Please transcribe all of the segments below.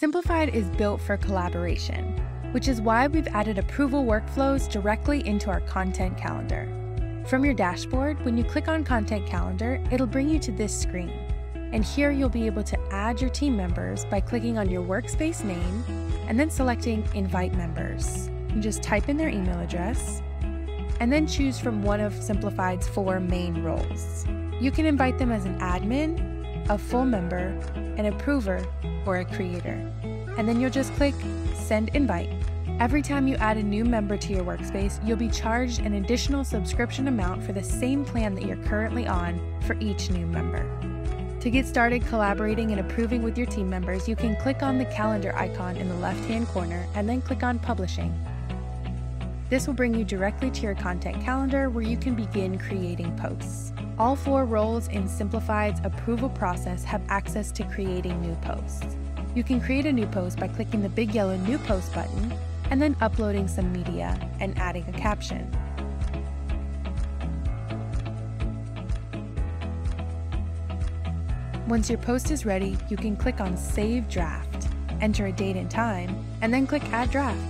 Simplified is built for collaboration, which is why we've added approval workflows directly into our content calendar. From your dashboard, when you click on Content Calendar, it'll bring you to this screen. And here you'll be able to add your team members by clicking on your workspace name and then selecting Invite Members. You just type in their email address and then choose from one of Simplified's four main roles. You can invite them as an admin, a full member, an approver, or a creator. And then you'll just click Send Invite. Every time you add a new member to your workspace, you'll be charged an additional subscription amount for the same plan that you're currently on for each new member. To get started collaborating and approving with your team members, you can click on the calendar icon in the left-hand corner and then click on Publishing. This will bring you directly to your content calendar where you can begin creating posts. All four roles in Simplified's approval process have access to creating new posts. You can create a new post by clicking the big yellow New Post button and then uploading some media and adding a caption. Once your post is ready, you can click on Save Draft, enter a date and time, and then click Add Draft.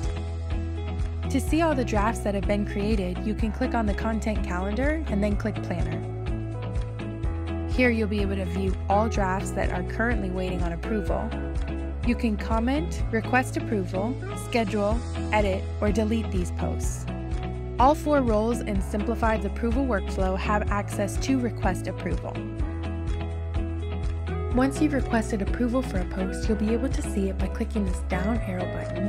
To see all the drafts that have been created, you can click on the Content Calendar and then click Planner. Here you'll be able to view all drafts that are currently waiting on approval. You can comment, request approval, schedule, edit, or delete these posts. All four roles in Simplified's approval workflow have access to Request Approval. Once you've requested approval for a post, you'll be able to see it by clicking this down arrow button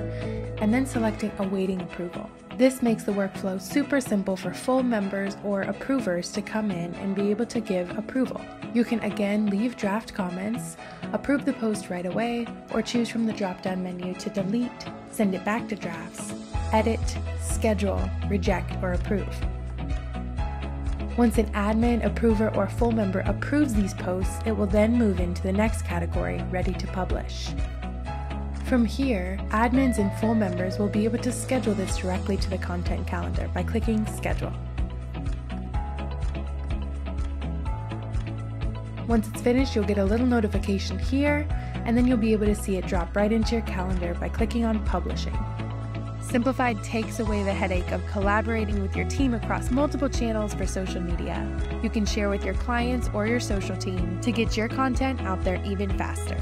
and then selecting Awaiting Approval. This makes the workflow super simple for full members or approvers to come in and be able to give approval. You can again leave draft comments, approve the post right away, or choose from the drop-down menu to delete, send it back to drafts, edit, schedule, reject, or approve. Once an admin, approver, or full member approves these posts, it will then move into the next category, Ready to Publish. From here, admins and full members will be able to schedule this directly to the content calendar by clicking Schedule. Once it's finished, you'll get a little notification here, and then you'll be able to see it drop right into your calendar by clicking on Publishing. Simplified takes away the headache of collaborating with your team across multiple channels for social media. You can share with your clients or your social team to get your content out there even faster.